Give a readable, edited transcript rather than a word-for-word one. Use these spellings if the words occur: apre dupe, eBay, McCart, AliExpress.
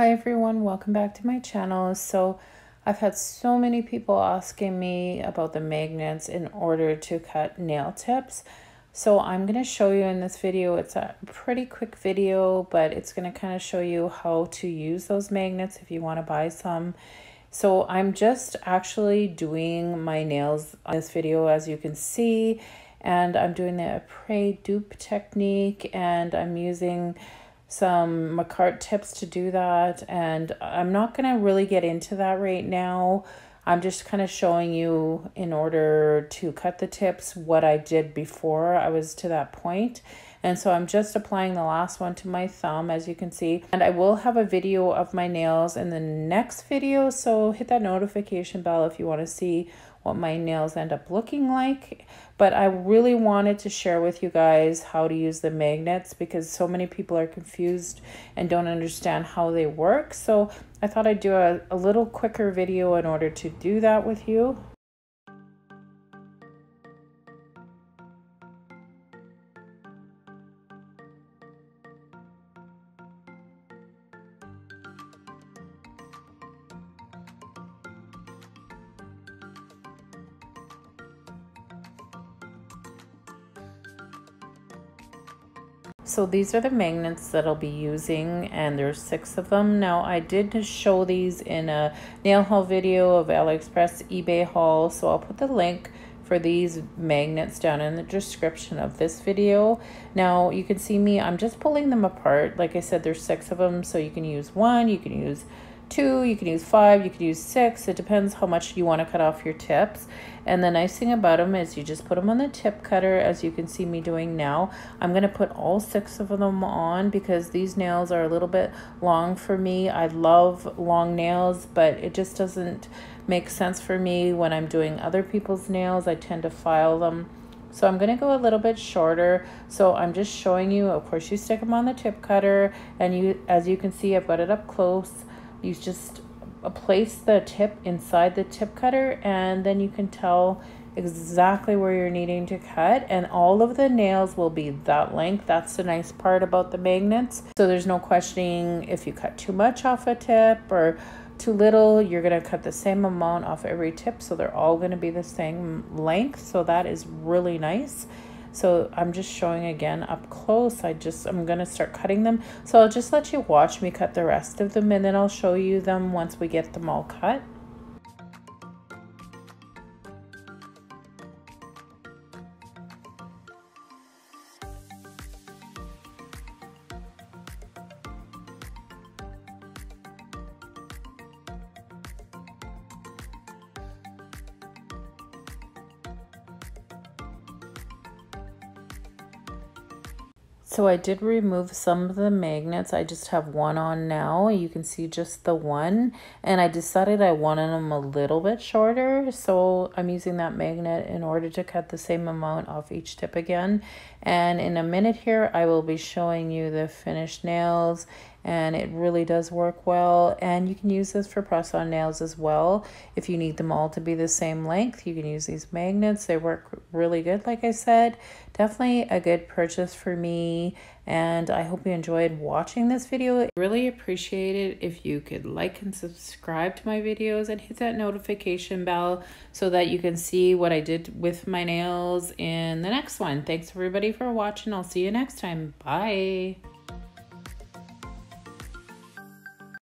Hi everyone, welcome back to my channel. So I've had so many people asking me about the magnets in order to cut nail tips. So I'm going to show you in this video, it's a pretty quick video, but it's going to kind of show you how to use those magnets if you want to buy some. So I'm just actually doing my nails on this video, as you can see, and I'm doing the apre dupe technique, and I'm using some McCart tips to do that, and I'm not going to really get into that right now. I'm just kind of showing you, in order to cut the tips, what I did before I was to that point. And so I'm just applying the last one to my thumb, as you can see, and I will have a video of my nails in the next video, so hit that notification bell if you want to see what my nails end up looking like. But I really wanted to share with you guys how to use the magnets, because so many people are confused and don't understand how they work. So I thought I'd do a little quicker video in order to do that with you. So these are the magnets that I'll be using, and there's 6 of them. Now I did show these in a nail haul video of AliExpress eBay haul, so I'll put the link for these magnets down in the description of this video. Now you can see me, I'm just pulling them apart. Like I said, there's 6 of them, so you can use 1, you can use 2, you can use 5, you can use 6. It depends how much you want to cut off your tips. And the nice thing about them is you just put them on the tip cutter, as you can see me doing now. I'm going to put all 6 of them on because these nails are a little bit long for me. I love long nails, but it just doesn't make sense for me when I'm doing other people's nails. I tend to file them. So I'm going to go a little bit shorter. So I'm just showing you, of course, you stick them on the tip cutter, and you, as you can see, I've got it up close. You just place the tip inside the tip cutter, and then you can tell exactly where you're needing to cut, and all of the nails will be that length. That's the nice part about the magnets. So there's no questioning if you cut too much off a tip or too little. You're going to cut the same amount off every tip, so they're all going to be the same length. So that is really nice. So I'm just showing again up close. I'm going to start cutting them. So I'll just let you watch me cut the rest of them, and then I'll show you them once we get them all cut. So I did remove some of the magnets. I just have one on now. You can see just the one, and I decided I wanted them a little bit shorter. So I'm using that magnet in order to cut the same amount off each tip again. And in a minute here, I will be showing you the finished nails, and it really does work well. And you can use this for press-on nails as well. If you need them all to be the same length, you can use these magnets. They work really good, like I said. Definitely a good purchase for me, and I hope you enjoyed watching this video. I really appreciate it if you could like and subscribe to my videos and hit that notification bell so that you can see what I did with my nails in the next one. Thanks everybody for watching. I'll see you next time. Bye.